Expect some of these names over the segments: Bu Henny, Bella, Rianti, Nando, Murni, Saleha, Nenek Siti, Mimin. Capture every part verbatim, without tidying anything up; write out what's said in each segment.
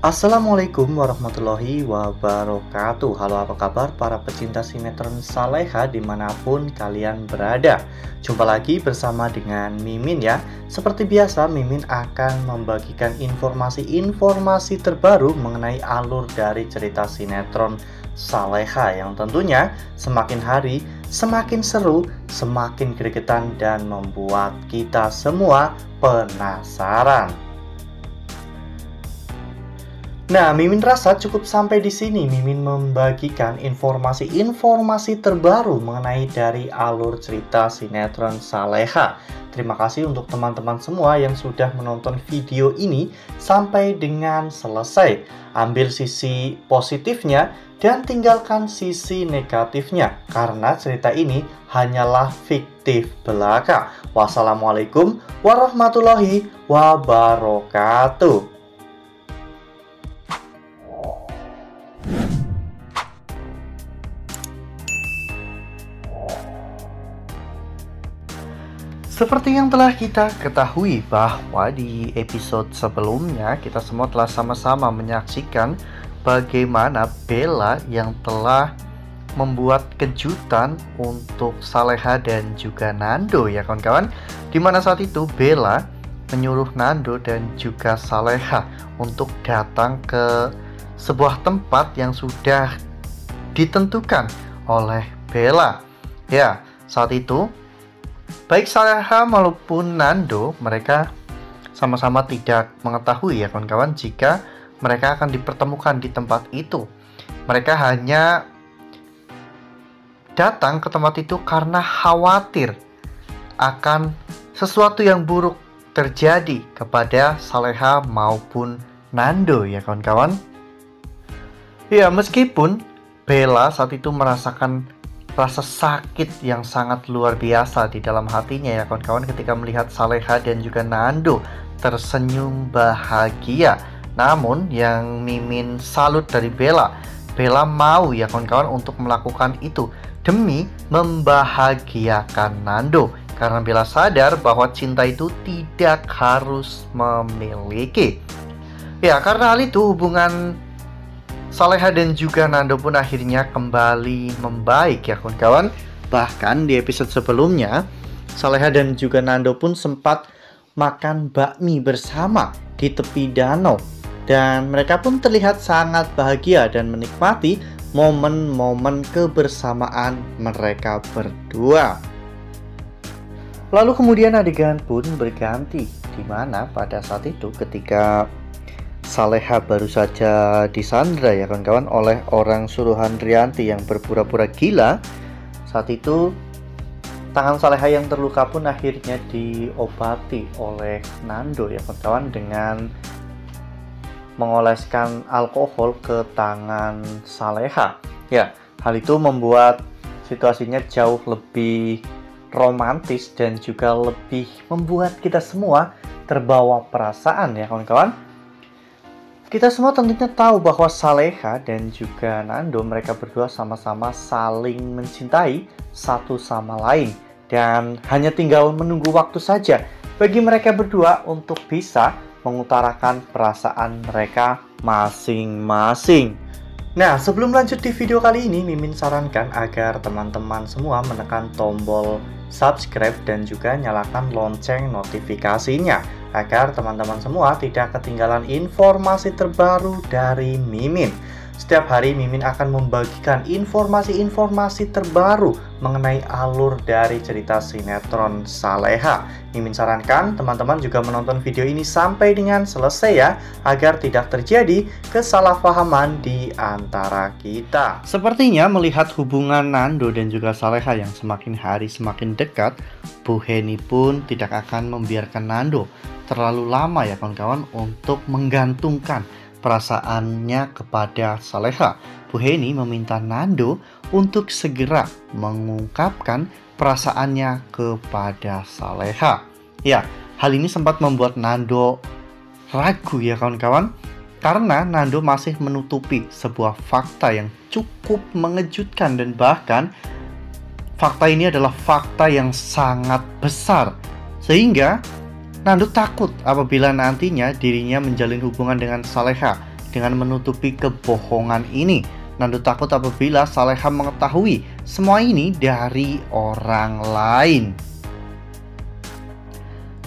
Assalamualaikum warahmatullahi wabarakatuh. Halo, apa kabar para pecinta sinetron Saleha dimanapun kalian berada. Jumpa lagi bersama dengan Mimin ya. Seperti biasa Mimin akan membagikan informasi-informasi terbaru mengenai alur dari cerita sinetron Saleha yang tentunya semakin hari semakin seru, semakin gregetan dan membuat kita semua penasaran. Nah, Mimin rasa cukup sampai di sini. Mimin membagikan informasi-informasi terbaru mengenai dari alur cerita sinetron Saleha. Terima kasih untuk teman-teman semua yang sudah menonton video ini sampai dengan selesai. Ambil sisi positifnya dan tinggalkan sisi negatifnya, karena cerita ini hanyalah fiktif belaka. Wassalamualaikum warahmatullahi wabarakatuh. Seperti yang telah kita ketahui bahwa di episode sebelumnya kita semua telah sama-sama menyaksikan bagaimana Bella yang telah membuat kejutan untuk Saleha dan juga Nando ya kawan-kawan. Dimana saat itu Bella menyuruh Nando dan juga Saleha untuk datang ke sebuah tempat yang sudah ditentukan oleh Bella. Ya, saat itu baik Saleha maupun Nando, mereka sama-sama tidak mengetahui ya kawan-kawan jika mereka akan dipertemukan di tempat itu. Mereka hanya datang ke tempat itu karena khawatir akan sesuatu yang buruk terjadi kepada Saleha maupun Nando ya kawan-kawan. Ya, meskipun Bella saat itu merasakan rasa sakit yang sangat luar biasa di dalam hatinya ya kawan-kawan ketika melihat Saleha dan juga Nando tersenyum bahagia. Namun yang Mimin salut dari Bella, Bella mau ya kawan-kawan untuk melakukan itu demi membahagiakan Nando, karena Bella sadar bahwa cinta itu tidak harus memiliki. Ya, karena hal itu hubungan Saleha dan juga Nando pun akhirnya kembali membaik ya kawan-kawan. Bahkan di episode sebelumnya Saleha dan juga Nando pun sempat makan bakmi bersama di tepi danau, dan mereka pun terlihat sangat bahagia dan menikmati momen-momen kebersamaan mereka berdua. Lalu kemudian adegan pun berganti, dimana pada saat itu ketika Saleha baru saja disandra ya kawan-kawan oleh orang suruhan Rianti yang berpura-pura gila. Saat itu tangan Saleha yang terluka pun akhirnya diobati oleh Nando ya kawan-kawan dengan mengoleskan alkohol ke tangan Saleha. Ya, hal itu membuat situasinya jauh lebih romantis dan juga lebih membuat kita semua terbawa perasaan ya kawan-kawan. Kita semua tentunya tahu bahwa Saleha dan juga Nando mereka berdua sama-sama saling mencintai satu sama lain, dan hanya tinggal menunggu waktu saja bagi mereka berdua untuk bisa mengutarakan perasaan mereka masing-masing. Nah, sebelum lanjut di video kali ini, Mimin sarankan agar teman-teman semua menekan tombol subscribe dan juga nyalakan lonceng notifikasinya, agar teman-teman semua tidak ketinggalan informasi terbaru dari Mimin. Setiap hari Mimin akan membagikan informasi-informasi terbaru mengenai alur dari cerita sinetron Saleha. Mimin sarankan teman-teman juga menonton video ini sampai dengan selesai ya, agar tidak terjadi kesalahpahaman di antara kita. Sepertinya melihat hubungan Nando dan juga Saleha yang semakin hari semakin dekat, Bu Henny pun tidak akan membiarkan Nando terlalu lama ya kawan-kawan untuk menggantungkan perasaannya kepada Saleha. Bu Henny meminta Nando untuk segera mengungkapkan perasaannya kepada Saleha. Ya, hal ini sempat membuat Nando ragu ya kawan-kawan, karena Nando masih menutupi sebuah fakta yang cukup mengejutkan, dan bahkan fakta ini adalah fakta yang sangat besar, sehingga Nando takut apabila nantinya dirinya menjalin hubungan dengan Saleha Dengan menutupi kebohongan ini, Nando takut apabila Saleha mengetahui semua ini dari orang lain.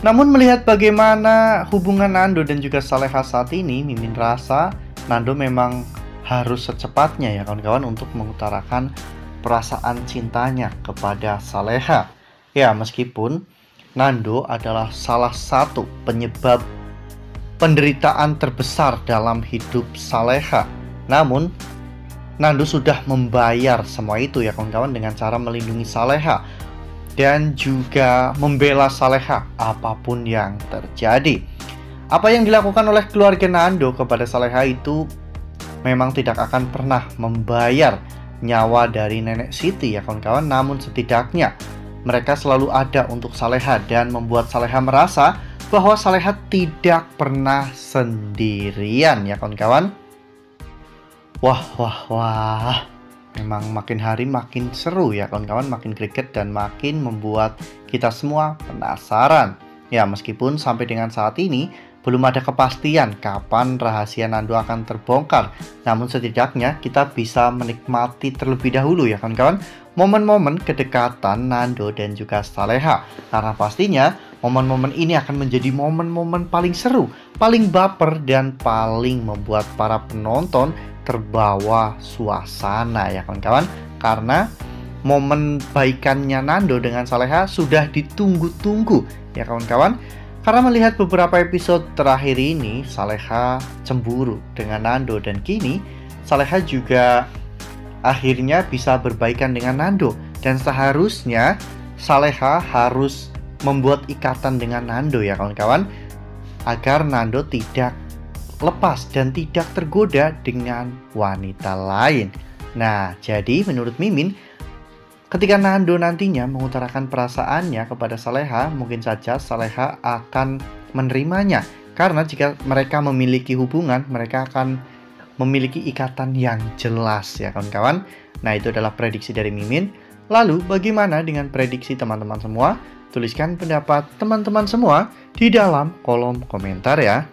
Namun melihat bagaimana hubungan Nando dan juga Saleha saat ini, Mimin rasa Nando memang harus secepatnya ya kawan-kawan untuk mengutarakan perasaan cintanya kepada Saleha. Ya, meskipun Nando adalah salah satu penyebab penderitaan terbesar dalam hidup Saleha, namun Nando sudah membayar semua itu ya kawan-kawan dengan cara melindungi Saleha dan juga membela Saleha apapun yang terjadi. Apa yang dilakukan oleh keluarga Nando kepada Saleha itu memang tidak akan pernah membayar nyawa dari Nenek Siti ya kawan-kawan, namun setidaknya mereka selalu ada untuk Saleha dan membuat Saleha merasa bahwa Saleha tidak pernah sendirian ya kawan-kawan. Wah, wah, wah. Memang makin hari makin seru ya kawan-kawan, makin greget dan makin membuat kita semua penasaran. Ya, meskipun sampai dengan saat ini belum ada kepastian kapan rahasia Nando akan terbongkar, namun setidaknya kita bisa menikmati terlebih dahulu ya kawan-kawan momen-momen kedekatan Nando dan juga Saleha. Karena pastinya momen-momen ini akan menjadi momen-momen paling seru, paling baper, dan paling membuat para penonton terbawa suasana ya kawan-kawan, karena momen baikannya Nando dengan Saleha sudah ditunggu-tunggu ya kawan-kawan. Karena melihat beberapa episode terakhir ini, Saleha cemburu dengan Nando dan kini Saleha juga akhirnya bisa berbaikan dengan Nando, dan seharusnya Saleha harus membuat ikatan dengan Nando ya kawan-kawan agar Nando tidak lepas dan tidak tergoda dengan wanita lain. Nah, jadi menurut Mimin, ketika Nando nantinya mengutarakan perasaannya kepada Saleha, mungkin saja Saleha akan menerimanya. Karena jika mereka memiliki hubungan, mereka akan memiliki ikatan yang jelas ya kawan-kawan. Nah, itu adalah prediksi dari Mimin. Lalu bagaimana dengan prediksi teman-teman semua? Tuliskan pendapat teman-teman semua di dalam kolom komentar ya.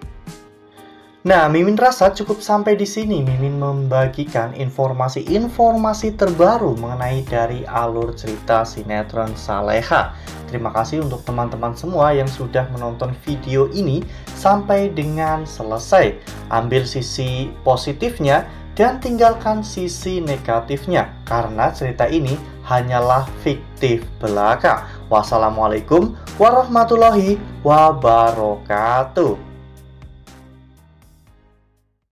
Nah, Mimin rasa cukup sampai di sini. Mimin membagikan informasi-informasi terbaru mengenai dari alur cerita sinetron Saleha. Terima kasih untuk teman-teman semua yang sudah menonton video ini sampai dengan selesai. Ambil sisi positifnya dan tinggalkan sisi negatifnya, karena cerita ini hanyalah fiktif belaka. Wassalamualaikum warahmatullahi wabarakatuh.